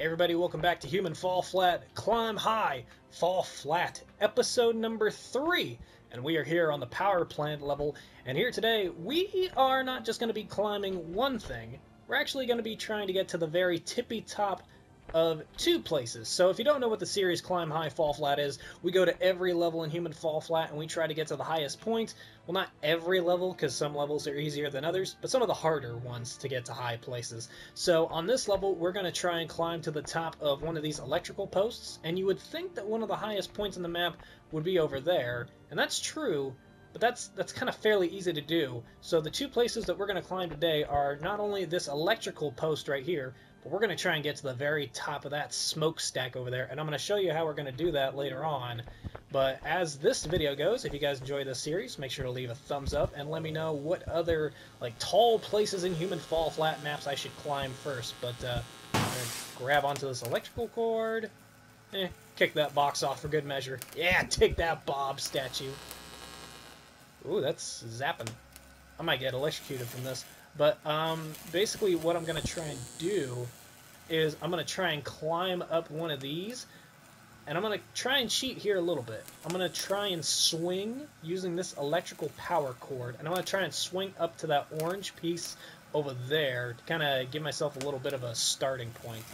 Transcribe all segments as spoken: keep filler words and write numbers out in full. Everybody, welcome back to Human Fall Flat, Climb High, Fall Flat, episode number three. And we are here on the power plant level, and here today we are not just going to be climbing one thing, we're actually going to be trying to get to the very tippy top of two places. So if you don't know what the series Climb High, Fall Flat is, we go to every level in Human Fall Flat and we try to get to the highest point. Well, not every level, because some levels are easier than others, but some of the harder ones to get to high places. So on this level, we're going to try and climb to the top of one of these electrical posts, and you would think that one of the highest points in the map would be over there, and that's true, but that's that's kind of fairly easy to do. So the two places that we're going to climb today are not only this electrical post right here, but we're going to try and get to the very top of that smokestack over there, and I'm going to show you how we're going to do that later on. But as this video goes, if you guys enjoy this series, make sure to leave a thumbs up and let me know what other like tall places in Human Fall Flat maps I should climb first. But uh, I'm going to grab onto this electrical cord, eh, kick that box off for good measure. Yeah, take that Bob statue. Ooh, that's zapping. I might get electrocuted from this. But um, basically what I'm going to try and do is I'm going to try and climb up one of these, and I'm going to try and cheat here a little bit. I'm going to try and swing using this electrical power cord, and I'm going to try and swing up to that orange piece over there to kind of give myself a little bit of a starting point.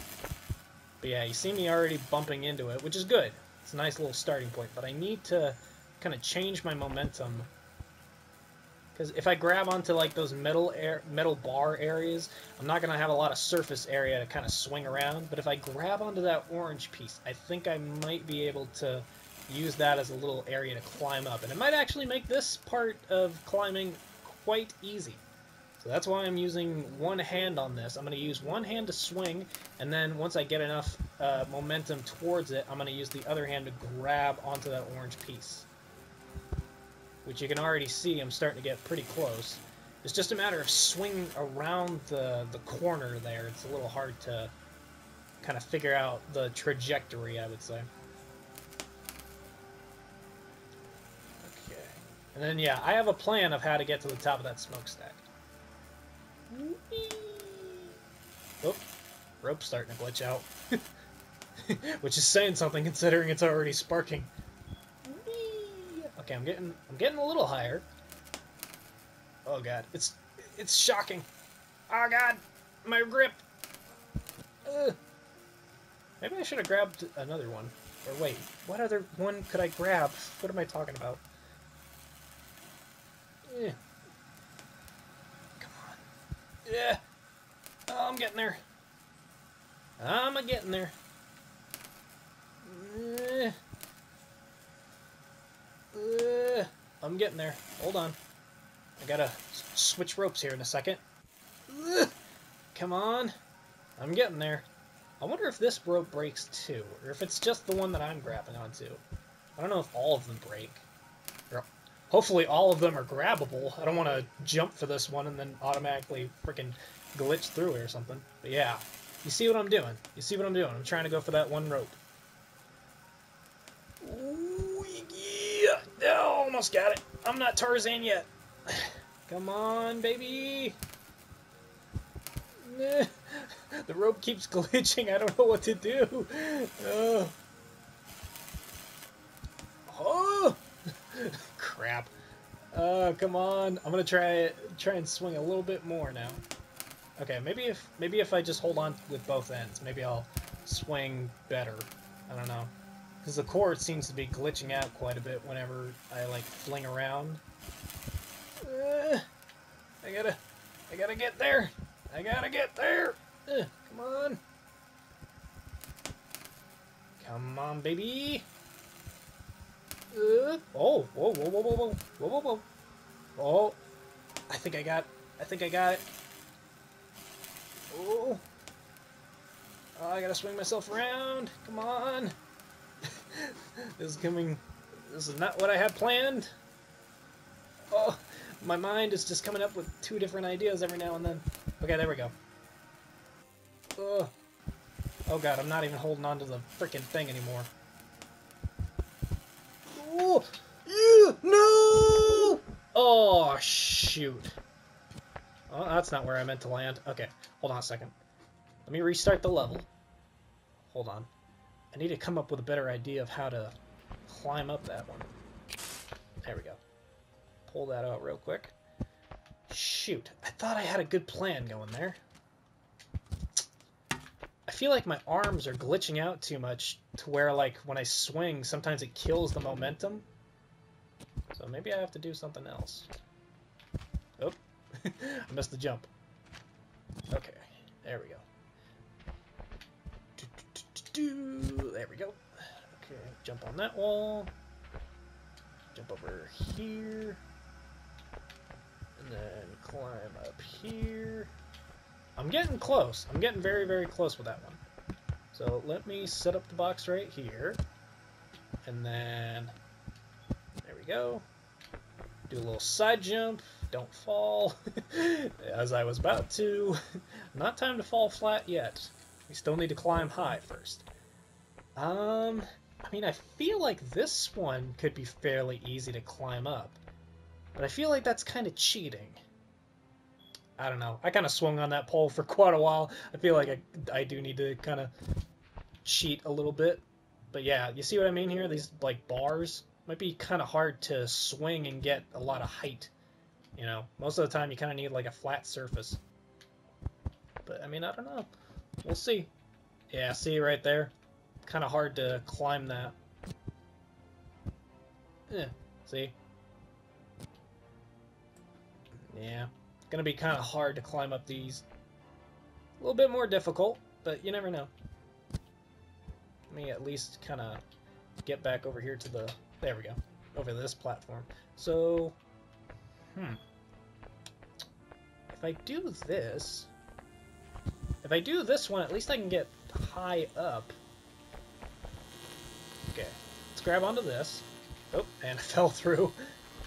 But yeah, you see me already bumping into it, which is good. It's a nice little starting point, but I need to kind of change my momentum. Because if I grab onto like those metal air, metal bar areas, I'm not going to have a lot of surface area to kind of swing around. But if I grab onto that orange piece, I think I might be able to use that as a little area to climb up. And it might actually make this part of climbing quite easy. So that's why I'm using one hand on this. I'm going to use one hand to swing, and then once I get enough uh, momentum towards it, I'm going to use the other hand to grab onto that orange piece. Which you can already see I'm starting to get pretty close. It's just a matter of swinging around the, the corner there. It's a little hard to kind of figure out the trajectory, I would say. Okay. And then, yeah, I have a plan of how to get to the top of that smokestack. Whee! Oh, rope's starting to glitch out. Which is saying something considering it's already sparking. Okay, I'm getting I'm getting a little higher. Oh god, it's it's shocking. Oh god, my grip. Ugh. Maybe I should have grabbed another one. Or wait, what other one could I grab? What am I talking about? Yeah. Come on. Yeah. Oh, I'm getting there. I'm a getting there. Yeah. Uh, I'm getting there. Hold on. I gotta switch ropes here in a second. Uh, come on. I'm getting there. I wonder if this rope breaks too, or if it's just the one that I'm grabbing onto. I don't know if all of them break. Or hopefully all of them are grabbable. I don't want to jump for this one and then automatically freaking glitch through it or something. But yeah, you see what I'm doing. You see what I'm doing. I'm trying to go for that one rope. Oh, almost got it. I'm not Tarzan yet. Come on, baby. The rope keeps glitching. I don't know what to do. Oh. Oh. Crap. Oh, come on. I'm gonna try try and swing a little bit more now. Okay, maybe if maybe if I just hold on with both ends, maybe I'll swing better. I don't know. Because the cord seems to be glitching out quite a bit whenever I like fling around. Uh, I gotta, I gotta get there. I gotta get there. Uh, come on, come on, baby. Uh, oh, whoa, whoa, whoa, whoa, whoa, whoa, whoa, whoa. Oh, I think I got. I think I got it. Oh, oh I gotta swing myself around. Come on. This is coming. This is not what I had planned. Oh, my mind is just coming up with two different ideas every now and then. Okay, there we go. Oh, oh god, I'm not even holding on to the freaking thing anymore. Oh, ew, no! Oh shoot. Oh, that's not where I meant to land. Okay, hold on a second. Let me restart the level. Hold on. I need to come up with a better idea of how to climb up that one. There we go. Pull that out real quick. Shoot, I thought I had a good plan going there. I feel like my arms are glitching out too much to where, like, when I swing, sometimes it kills the momentum. So maybe I have to do something else. Oh, I missed the jump. Okay, there we go. Do, do, do, do, do. There we go. Okay, jump on that wall. Jump over here. And then climb up here. I'm getting close. I'm getting very, very close with that one. So let me set up the box right here. And then, there we go. Do a little side jump. Don't fall, as I was about to. Not time to fall flat yet. We still need to climb high first. Um, I mean, I feel like this one could be fairly easy to climb up. But I feel like that's kind of cheating. I don't know. I kind of swung on that pole for quite a while. I feel like I, I do need to kind of cheat a little bit. But yeah, you see what I mean here? These, like, bars might be kind of hard to swing and get a lot of height. You know, most of the time you kind of need, like, a flat surface. But, I mean, I don't know. We'll see. Yeah, see right there? Kind of hard to climb that. Eh, see? Yeah. Gonna be kind of hard to climb up these. A little bit more difficult, but you never know. Let me at least kind of get back over here to the, there we go, over this platform. So, hmm. If I do this, if I do this one, at least I can get high up. Okay, let's grab onto this. Oh, and I fell through.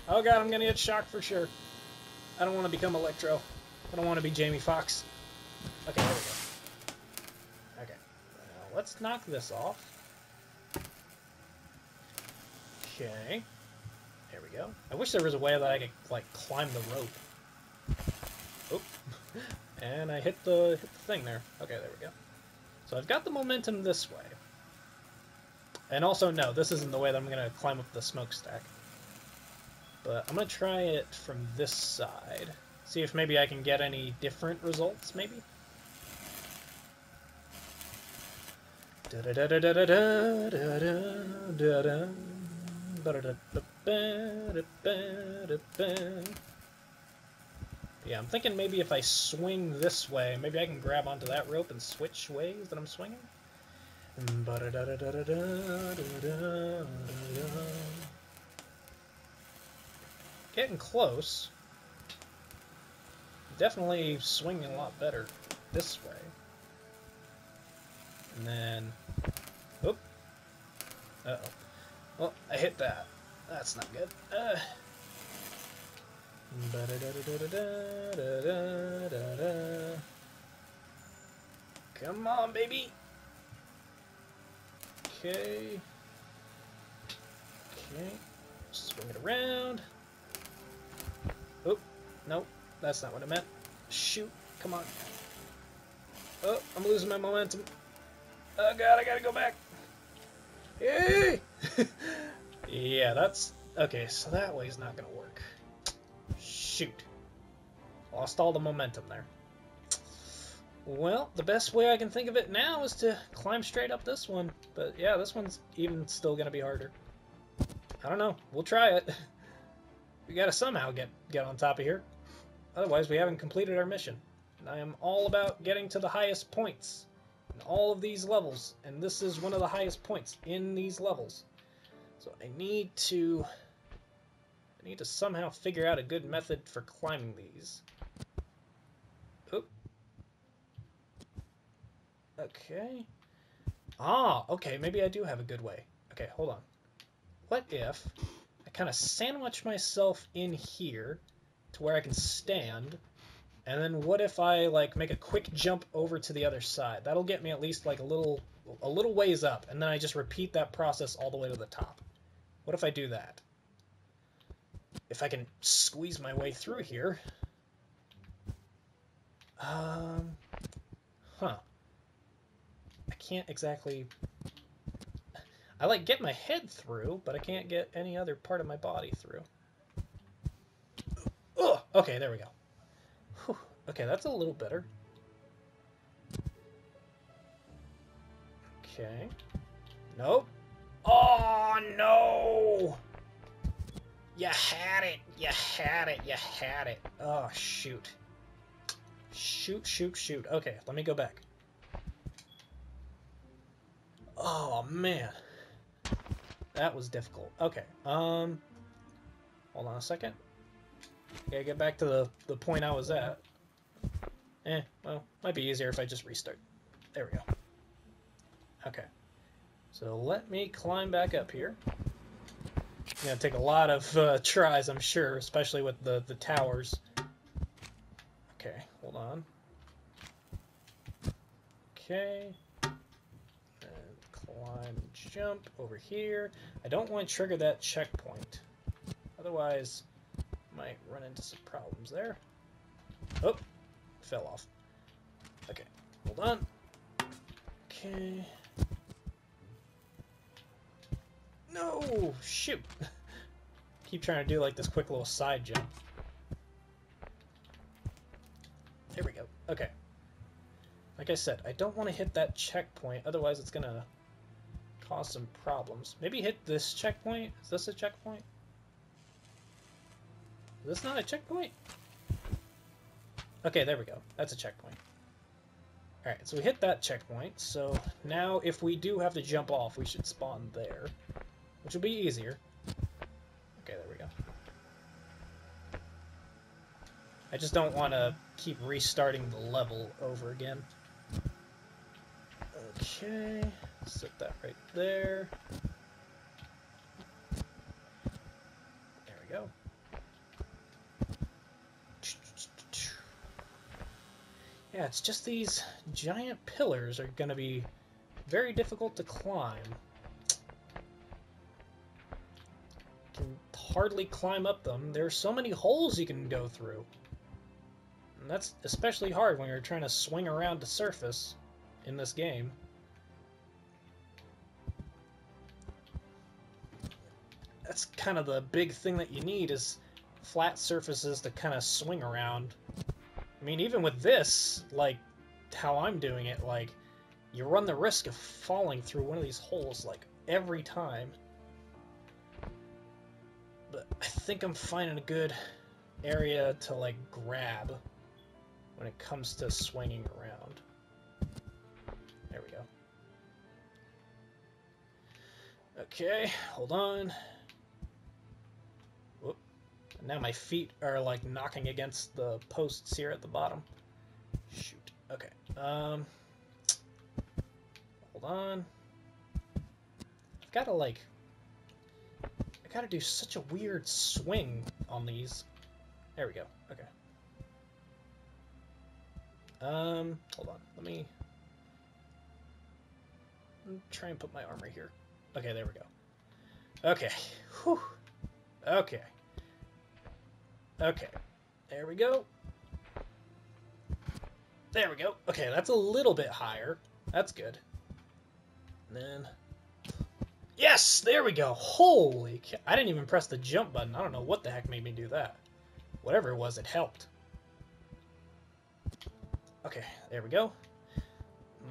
Oh god, I'm gonna get shocked for sure. I don't want to become Electro. I don't want to be Jamie Fox. Okay, there we go. Okay. Now let's knock this off. Okay. There we go. I wish there was a way that I could, like, climb the rope. Oop. And I hit the, hit the thing there. Okay, there we go. So I've got the momentum this way. And also, no, this isn't the way that I'm going to climb up the smokestack. But I'm going to try it from this side. See if maybe I can get any different results, maybe? Yeah, I'm thinking maybe if I swing this way, maybe I can grab onto that rope and switch ways that I'm swinging? Getting close. Definitely swinging a lot better this way. And then, oop. Uh oh. Well, I hit that. That's not good. Uh. Come on, baby. Okay. Okay. Swing it around. Nope, that's not what I meant. Shoot, come on. Oh, I'm losing my momentum. Oh god, I gotta go back. Yay! Yeah, that's... Okay, so that way's not gonna work. Shoot. Lost all the momentum there. Well, the best way I can think of it now is to climb straight up this one. But yeah, this one's even still gonna be harder. I don't know. We'll try it. We gotta somehow get, get on top of here. Otherwise, we haven't completed our mission. And I am all about getting to the highest points in all of these levels. And this is one of the highest points in these levels. So I need to... I need to somehow figure out a good method for climbing these. Oop. Okay. Ah, okay, maybe I do have a good way. Okay, hold on. What if... I kind of sandwich myself in here to where I can stand, and then what if I, like, make a quick jump over to the other side? That'll get me at least, like, a little a little ways up, and then I just repeat that process all the way to the top. What if I do that? If I can squeeze my way through here... Um... Huh. I can't exactly... I, like, get my head through, but I can't get any other part of my body through. Oh, okay, there we go. Whew, okay, that's a little better. Okay. Nope. Oh, no! You had it! You had it! You had it! Oh, shoot. Shoot, shoot, shoot. Okay, let me go back. Oh, man. That was difficult. Okay, um... hold on a second. Okay, get back to the, the point I was at. Eh, well, might be easier if I just restart. There we go. Okay. So let me climb back up here. It's going to take a lot of uh, tries, I'm sure, especially with the, the towers. Okay, hold on. Okay. And climb, jump over here. I don't want to trigger that checkpoint. Otherwise, I might run into some problems there. Oh, fell off. Okay, hold on. Okay. No! Shoot! Keep trying to do like this quick little side jump. There we go. Okay. Like I said, I don't want to hit that checkpoint, otherwise it's gonna cause some problems. Maybe hit this checkpoint? Is this a checkpoint? Is this not a checkpoint? Okay, there we go. That's a checkpoint. Alright, so we hit that checkpoint, so now if we do have to jump off, we should spawn there. Which will be easier. Okay, there we go. I just don't want to keep restarting the level over again. Okay, set that right there. There we go. Yeah, it's just these giant pillars are going to be very difficult to climb. Hardly climb up them. There are so many holes you can go through. And that's especially hard when you're trying to swing around the surface in this game. That's kind of the big thing that you need is flat surfaces to kind of swing around. I mean, even with this, like how I'm doing it, like you run the risk of falling through one of these holes like every time. But I think I'm finding a good area to, like, grab when it comes to swinging around. There we go. Okay, hold on. Whoop. Now my feet are, like, knocking against the posts here at the bottom. Shoot. Okay. Um. Hold on. I've got to, like... I gotta do such a weird swing on these. There we go. Okay. Um, hold on. Let me, let me try and put my armor here. Okay, there we go. Okay. Whew. Okay. Okay. There we go. There we go. Okay, that's a little bit higher. That's good. And then... yes! There we go! Holy cow! I didn't even press the jump button. I don't know what the heck made me do that. Whatever it was, it helped. Okay, there we go.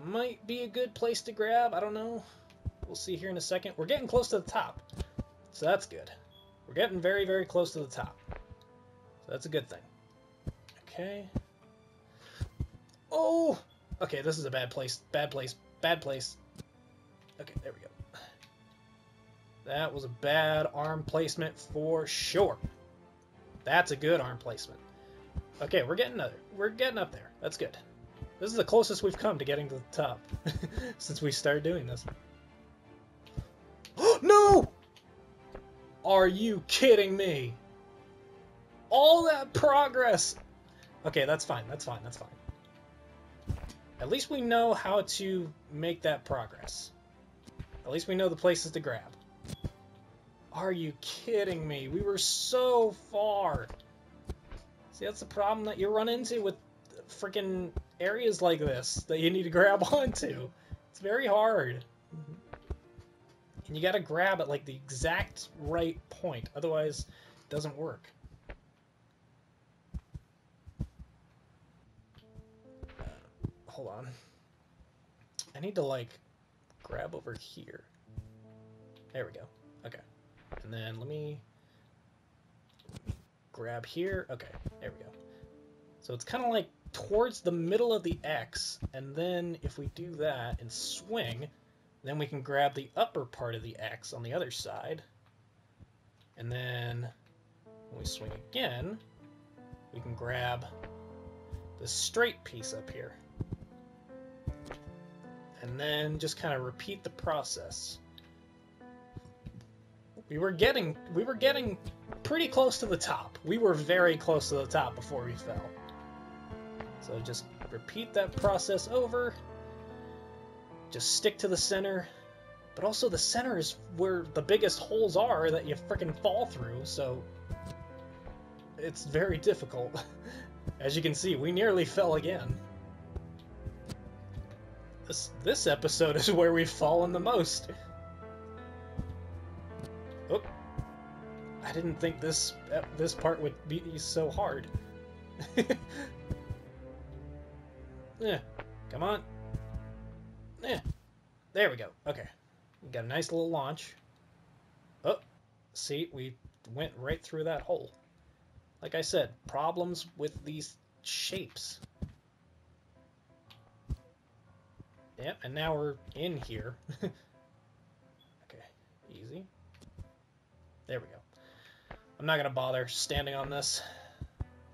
Might be a good place to grab. I don't know. We'll see here in a second. We're getting close to the top. So that's good. We're getting very, very close to the top. So that's a good thing. Okay. Oh! Okay, this is a bad place. Bad place. Bad place. Okay, there we go. That was a bad arm placement for sure. That's a good arm placement. Okay, we're getting up there. We're getting up there. That's good. This is the closest we've come to getting to the top since we started doing this. No! Are you kidding me? All that progress! Okay, that's fine. That's fine. That's fine. At least we know how to make that progress. At least we know the places to grab. Are you kidding me? We were so far. See, that's the problem that you run into with freaking areas like this that you need to grab onto. It's It's very hard. Mm-hmm. And you gotta grab at like the exact right point, otherwise it doesn't work. Uh, hold on. I need to like grab over here. There we go. Okay. And then let me grab here. Okay, there we go. So it's kind of like towards the middle of the X, and then if we do that and swing, then we can grab the upper part of the X on the other side. And then when we swing again, we can grab the straight piece up here. And then just kind of repeat the process. We were getting, we were getting pretty close to the top. We were very close to the top before we fell. So just repeat that process over. Just stick to the center. But also the center is where the biggest holes are that you frickin' fall through, so it's very difficult. As you can see, we nearly fell again. This, this episode is where we've fallen the most. Oh, I didn't think this this part would be so hard. Yeah, come on. Yeah, there we go. Okay, we got a nice little launch. Oh, see, we went right through that hole. Like I said, problems with these shapes. Yeah, and now we're in here. Okay, easy. There we go. I'm not gonna bother standing on this.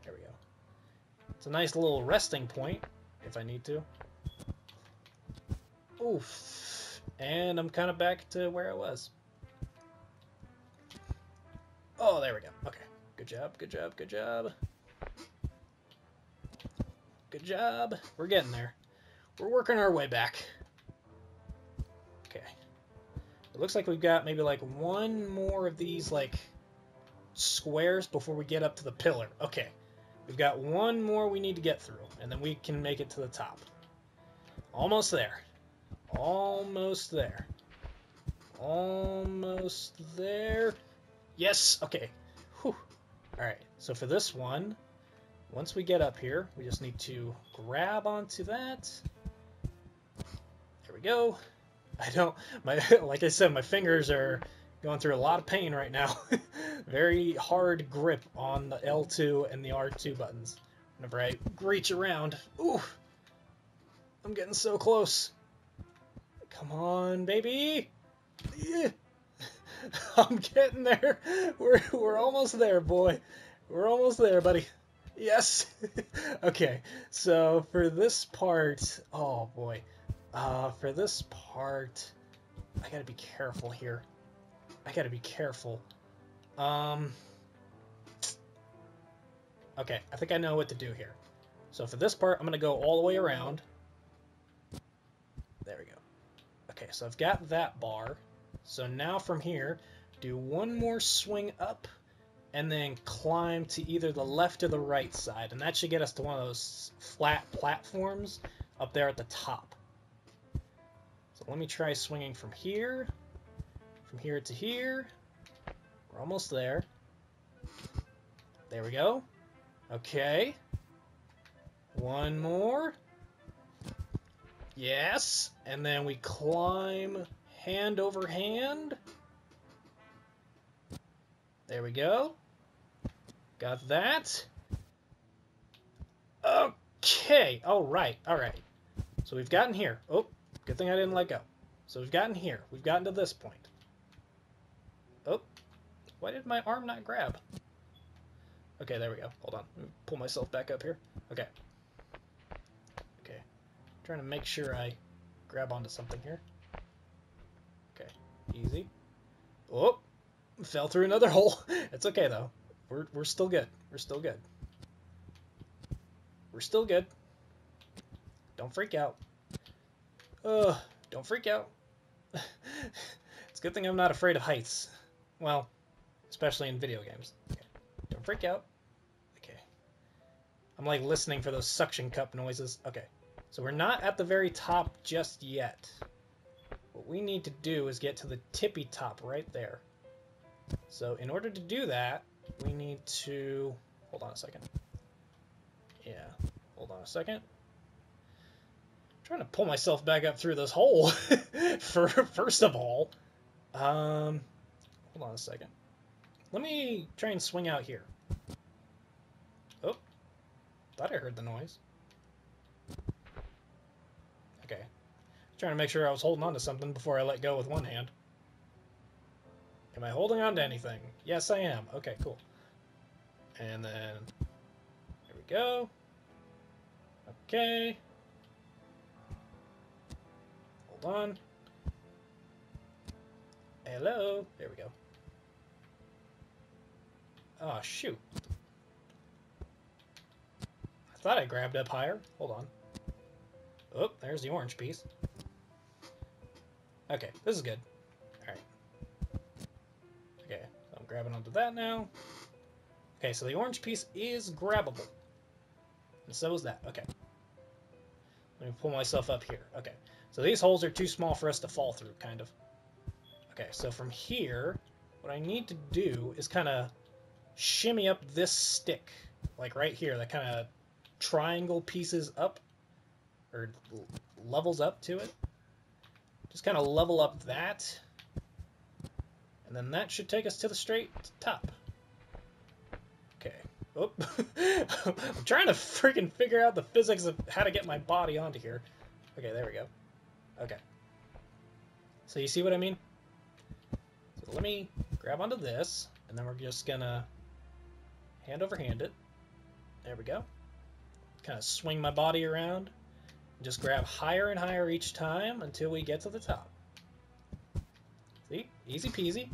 There we go. It's a nice little resting point if I need to. Oof. And I'm kind of back to where I was. Oh, there we go. Okay. Good job, good job, good job. Good job. We're getting there. We're working our way back. Okay. It looks like we've got maybe like one more of these like squares before we get up to the pillar. Okay. We've got one more we need to get through, and then we can make it to the top. Almost there. Almost there. Almost there. Yes! Okay. Whew. Alright, so for this one, once we get up here, we just need to grab onto that. There we go. I don't... My, like I said, my fingers are going through a lot of pain right now. Very hard grip on the L two and the R two buttons. Whenever I reach around... Ooh! I'm getting so close. Come on, baby! Yeah. I'm getting there. We're, we're almost there, boy. We're almost there, buddy. Yes! Okay, so for this part... Oh, boy. Uh, for this part... I gotta be careful here. I gotta be careful. Um... Okay, I think I know what to do here. So for this part, I'm gonna go all the way around. There we go. Okay, so I've got that bar. So now from here, do one more swing up, and then climb to either the left or the right side. And that should get us to one of those flat platforms up there at the top. So let me try swinging from here, from here to here. We're almost there. There we go. Okay. One more. Yes, and then we climb hand over hand. There we go. Got that. Okay, all right, all right. So we've gotten here. Oh, good thing I didn't let go. So we've gotten here. We've gotten to this point. Oh, why did my arm not grab? Okay, there we go. Hold on. Let me pull myself back up here. Okay. Trying to make sure I grab onto something here. Okay, easy. Oh, fell through another hole. It's okay though. We're we're still good. We're still good. We're still good. Don't freak out. Ugh, don't freak out. It's a good thing I'm not afraid of heights. Well, especially in video games. Okay. Don't freak out. Okay. I'm like listening for those suction cup noises. Okay. So we're not at the very top just yet. What we need to do is get to the tippy top right there. So in order to do that, we need to... Hold on a second. Yeah, hold on a second. I'm trying to pull myself back up through this hole, for, first of all. Um, hold on a second. Let me try and swing out here. Oh, thought I heard the noise. Okay. Trying to make sure I was holding on to something before I let go with one hand. Am I holding on to anything? Yes, I am. Okay, cool. And then... There we go. Okay. Hold on. Hello. There we go. Oh, shoot. I thought I grabbed up higher. Hold on. Oh, there's the orange piece. Okay, this is good. Alright. Okay, so I'm grabbing onto that now. Okay, so the orange piece is grabbable. And so is that. Okay. Let me pull myself up here. Okay. So these holes are too small for us to fall through, kind of. Okay, so from here, what I need to do is kind of shimmy up this stick. Like right here, that kind of triangle pieces up. Or levels up to it. Just kind of level up that. And then that should take us to the straight top. Okay. Oh. I'm trying to freaking figure out the physics of how to get my body onto here. Okay, there we go. Okay. So you see what I mean? So let me grab onto this, and then we're just gonna hand over hand it. There we go. Kind of swing my body around. Just grab higher and higher each time until we get to the top. See? Easy peasy.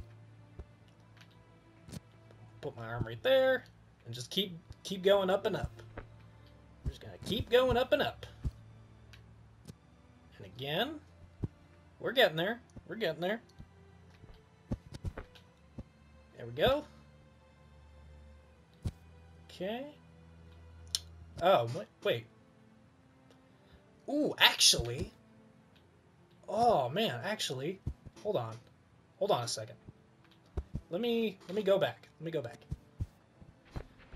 Put my arm right there and just keep keep going up and up. We're just gonna keep going up and up. And again, we're getting there. We're getting there. There we go. Okay. Oh, wait. Ooh, actually, oh man, actually, hold on, hold on a second. Let me, let me go back, let me go back.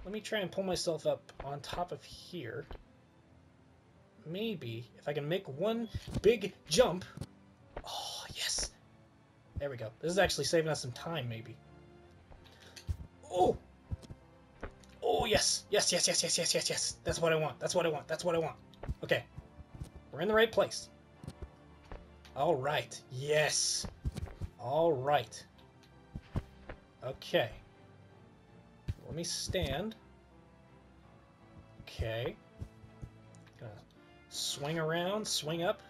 Let me try and pull myself up on top of here. Maybe, if I can make one big jump. Oh, yes. There we go. This is actually saving us some time, maybe. Oh! Oh, yes, yes, yes, yes, yes, yes, yes, yes. That's what I want, that's what I want, that's what I want. Okay. We're in the right place. All right. Yes. All right. Okay. Let me stand. Okay. Gonna swing around, swing up.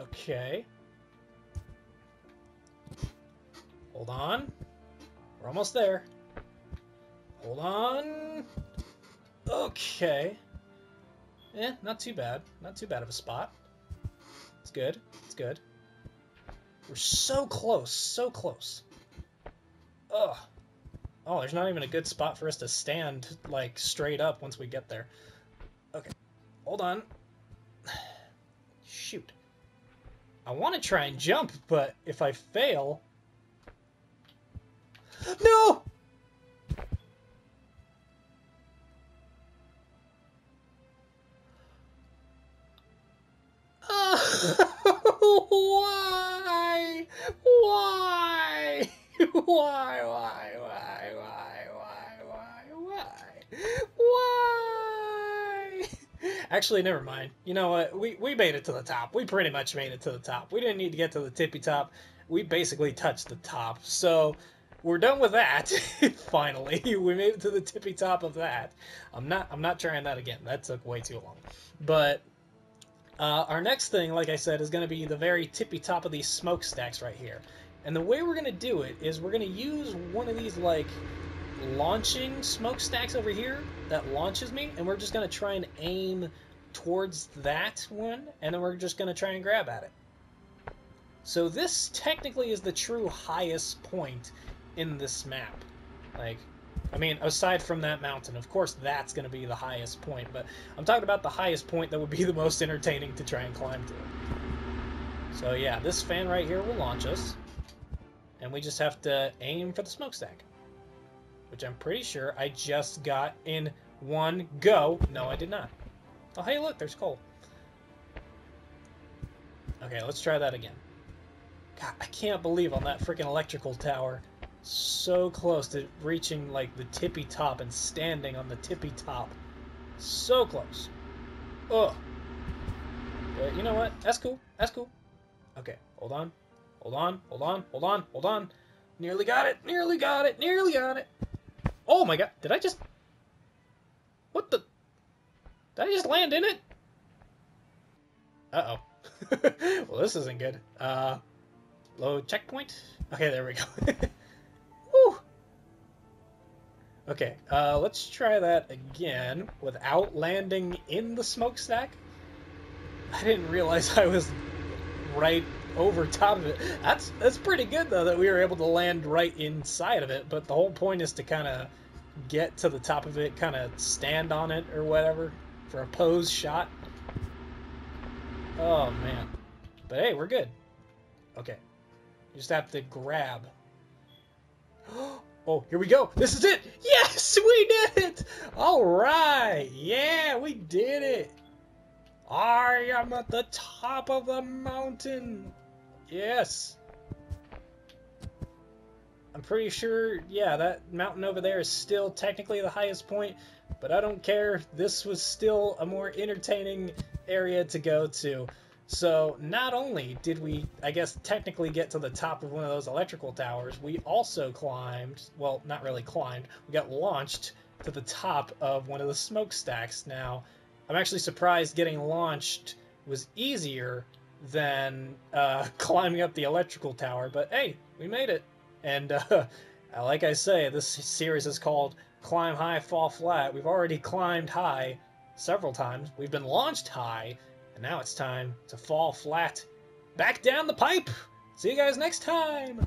Okay. Hold on. We're almost there. Hold on. Okay. Eh, not too bad. Not too bad of a spot. It's good. It's good. We're so close. So close. Ugh. Oh, there's not even a good spot for us to stand, like, straight up once we get there. Okay. Hold on. Shoot. I want to try and jump, but if I fail... No! Why? Why? Why? Why? Why? Why? Why? Why? Why? Actually, never mind. You know what? We, we made it to the top. We pretty much made it to the top. We didn't need to get to the tippy top. We basically touched the top. So we're done with that. Finally, we made it to the tippy top of that. I'm not I'm not trying that again. That took way too long. But Uh, our next thing, like I said, is going to be the very tippy top of these smokestacks right here. And the way we're going to do it is we're going to use one of these, like, launching smokestacks over here that launches me, and we're just going to try and aim towards that one, and then we're just going to try and grab at it. So this technically is the true highest point in this map. Like... I mean, aside from that mountain, of course that's going to be the highest point, but I'm talking about the highest point that would be the most entertaining to try and climb to. So yeah, this fan right here will launch us, and we just have to aim for the smokestack, which I'm pretty sure I just got in one go. No, I did not. Oh, hey, look, there's coal. Okay, let's try that again. God, I can't believe on that freaking electrical tower, so close to reaching, like, the tippy top and standing on the tippy top. So close. Ugh. But you know what? That's cool. That's cool. Okay, hold on. Hold on. Hold on. Hold on. Hold on. Nearly got it. Nearly got it. Nearly got it. Oh my god. Did I just... What the... Did I just land in it? Uh-oh. Well, this isn't good. Uh, low checkpoint. Okay, there we go. Woo! Okay, uh, let's try that again without landing in the smokestack. I didn't realize I was right over top of it. That's that's pretty good, though, that we were able to land right inside of it, but the whole point is to kind of get to the top of it, kind of stand on it or whatever for a pose shot. Oh, man. But hey, we're good. Okay. You just have to grab. Oh, here we go. This is it. Yes, we did it. All right. Yeah, we did it. I am at the top of the mountain. Yes. I'm pretty sure, yeah, that mountain over there is still technically the highest point, but I don't care. This was still a more entertaining area to go to. So not only did we, I guess, technically get to the top of one of those electrical towers, we also climbed, well, not really climbed, we got launched to the top of one of the smokestacks. Now, I'm actually surprised getting launched was easier than uh, climbing up the electrical tower, but hey, we made it. And uh, like I say, this series is called Climb High, Fall Flat. We've already climbed high several times. We've been launched high. And now it's time to fall flat back down the pipe. See you guys next time.